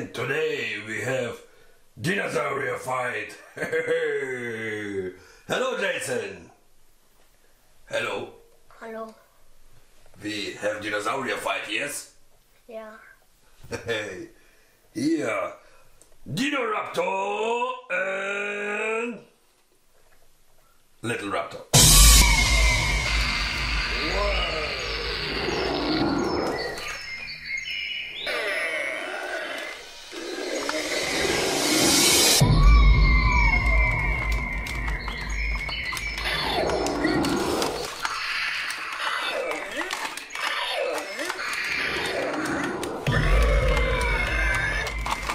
and today we have dinosaur fight. Hello Jason. Hello. Hello. We have dinosaur fight, yes? Yeah. Hey. Here. Dinoraptor and Little Raptor.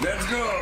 Let's go!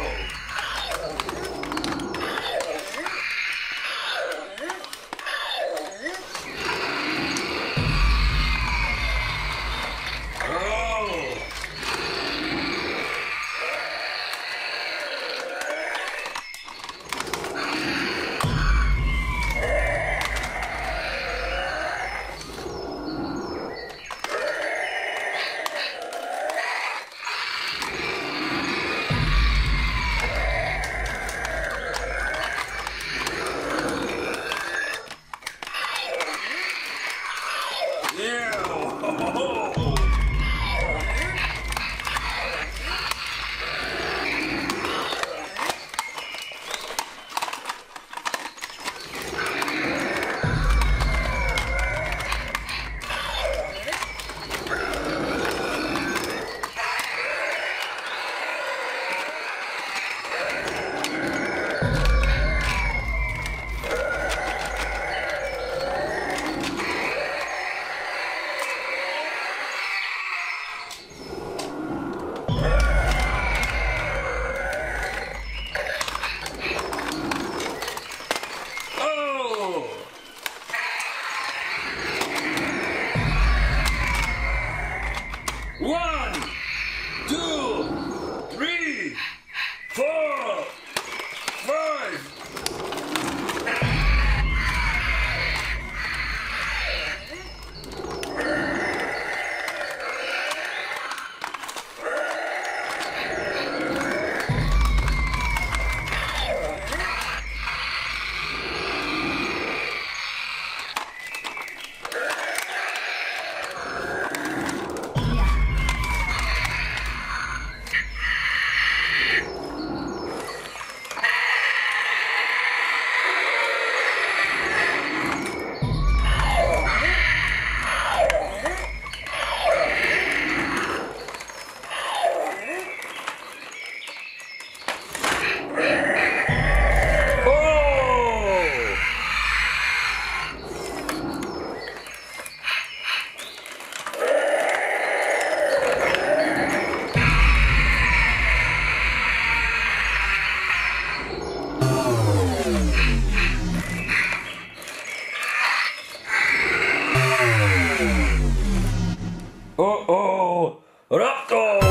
Oh! Raptor!